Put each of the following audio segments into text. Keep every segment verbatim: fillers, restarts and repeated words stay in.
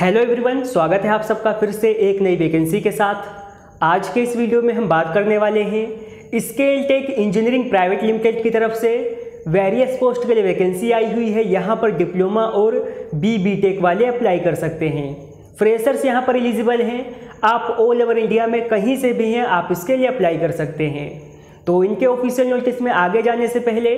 Hello everyone, स्वागत है आप सबका फिर से एक नई वैकेंसी के साथ। आज के इस वीडियो में हम बात करने वाले हैं स्किलटेक इंजीनियरिंग प्राइवेट लिमिटेड की तरफ से वेरियस पोस्ट के लिए वैकेंसी आई हुई है। यहाँ पर डिप्लोमा और बी बी टेक वाले अप्लाई कर सकते हैं। फ्रेशर्स यहाँ पर एलिजिबल हैं। आप ऑल ओवर इंडिया में कहीं से भी हैं, आप इसके लिए अप्लाई कर सकते हैं। तो इनके ऑफिशियल नोटिस में आगे जाने से पहले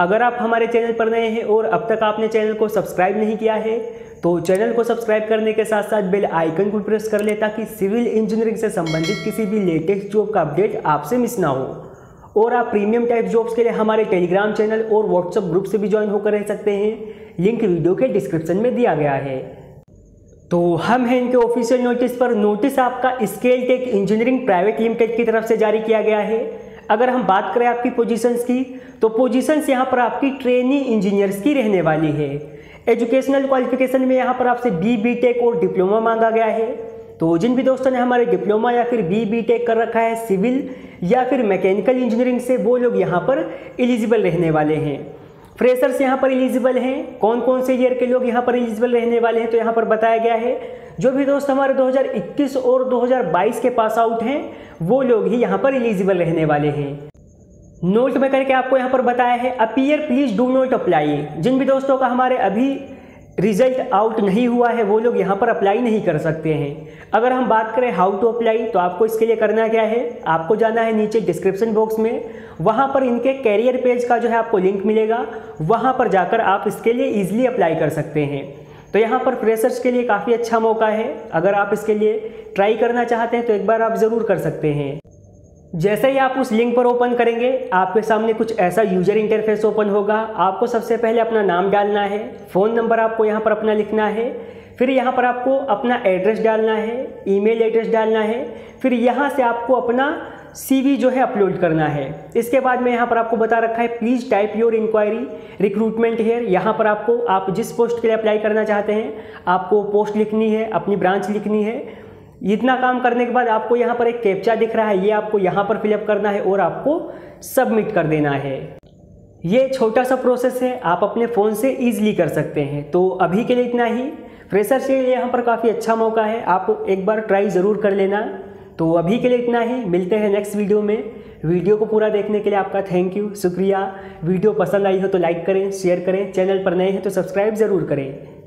अगर आप हमारे चैनल पर नए हैं और अब तक आपने चैनल को सब्सक्राइब नहीं किया है तो चैनल को सब्सक्राइब करने के साथ साथ बेल आइकन को प्रेस कर लें ताकि सिविल इंजीनियरिंग से संबंधित किसी भी लेटेस्ट जॉब का अपडेट आपसे मिस ना हो। और आप प्रीमियम टाइप जॉब्स के लिए हमारे टेलीग्राम चैनल और व्हाट्सएप ग्रुप से भी ज्वाइन होकर रह सकते हैं। लिंक वीडियो के डिस्क्रिप्शन में दिया गया है। तो हम हैं इनके ऑफिशियल नोटिस पर। नोटिस आपका स्किलटेक इंजीनियरिंग प्राइवेट लिमिटेड की तरफ से जारी किया गया है। अगर हम बात करें आपकी पोजीशंस की तो पोजीशंस यहाँ पर आपकी ट्रेनी इंजीनियर्स की रहने वाली है। एजुकेशनल क्वालिफिकेशन में यहाँ पर आपसे बी बी टेक और डिप्लोमा मांगा गया है। तो जिन भी दोस्तों ने हमारे डिप्लोमा या फिर बी बी टेक कर रखा है सिविल या फिर मैकेनिकल इंजीनियरिंग से, वो लोग यहाँ पर एलिजिबल रहने वाले हैं। फ्रेशर्स यहाँ पर एलिजिबल हैं। कौन कौन से ईयर के लोग यहाँ पर एलिजिबल रहने वाले हैं तो यहाँ पर बताया गया है जो भी दोस्त हमारे दो हज़ार इक्कीस और दो हज़ार बाईस के पास आउट हैं वो लोग ही यहाँ पर एलिजिबल रहने वाले हैं। नोट में करके आपको यहाँ पर बताया है appear please do not apply. जिन भी दोस्तों का हमारे अभी रिजल्ट आउट नहीं हुआ है वो लोग यहाँ पर अप्लाई नहीं कर सकते हैं। अगर हम बात करें हाउ टू अप्लाई तो आपको इसके लिए करना क्या है, आपको जाना है नीचे डिस्क्रिप्शन बॉक्स में, वहाँ पर इनके कैरियर पेज का जो है आपको लिंक मिलेगा, वहाँ पर जाकर आप इसके लिए ईजिली अप्लाई कर सकते हैं। तो यहाँ पर फ्रेशर्स के लिए काफ़ी अच्छा मौका है। अगर आप इसके लिए ट्राई करना चाहते हैं तो एक बार आप ज़रूर कर सकते हैं। जैसे ही आप उस लिंक पर ओपन करेंगे आपके सामने कुछ ऐसा यूजर इंटरफेस ओपन होगा। आपको सबसे पहले अपना नाम डालना है, फ़ोन नंबर आपको यहाँ पर अपना लिखना है, फिर यहाँ पर आपको अपना एड्रेस डालना है, ईमेल एड्रेस डालना है, फिर यहाँ से आपको अपना सीवी जो है अपलोड करना है। इसके बाद में यहाँ पर आपको बता रखा है please type your inquiry recruitment here. यहाँ पर आपको आप जिस पोस्ट के लिए अप्लाई करना चाहते हैं आपको पोस्ट लिखनी है, अपनी ब्रांच लिखनी है। इतना काम करने के बाद आपको यहाँ पर एक कैप्चा दिख रहा है, ये आपको यहाँ पर फिलअप करना है और आपको सबमिट कर देना है। ये छोटा सा प्रोसेस है, आप अपने फ़ोन से ईजिली कर सकते हैं। तो अभी के लिए इतना ही। फ्रेशर्स के लिए यहाँ पर काफ़ी अच्छा मौका है, आप एक बार ट्राई ज़रूर कर लेना। तो अभी के लिए इतना ही, मिलते हैं नेक्स्ट वीडियो में। वीडियो को पूरा देखने के लिए आपका थैंक यू, शुक्रिया। वीडियो पसंद आई हो तो लाइक करें, शेयर करें। चैनल पर नए हैं तो सब्सक्राइब ज़रूर करें।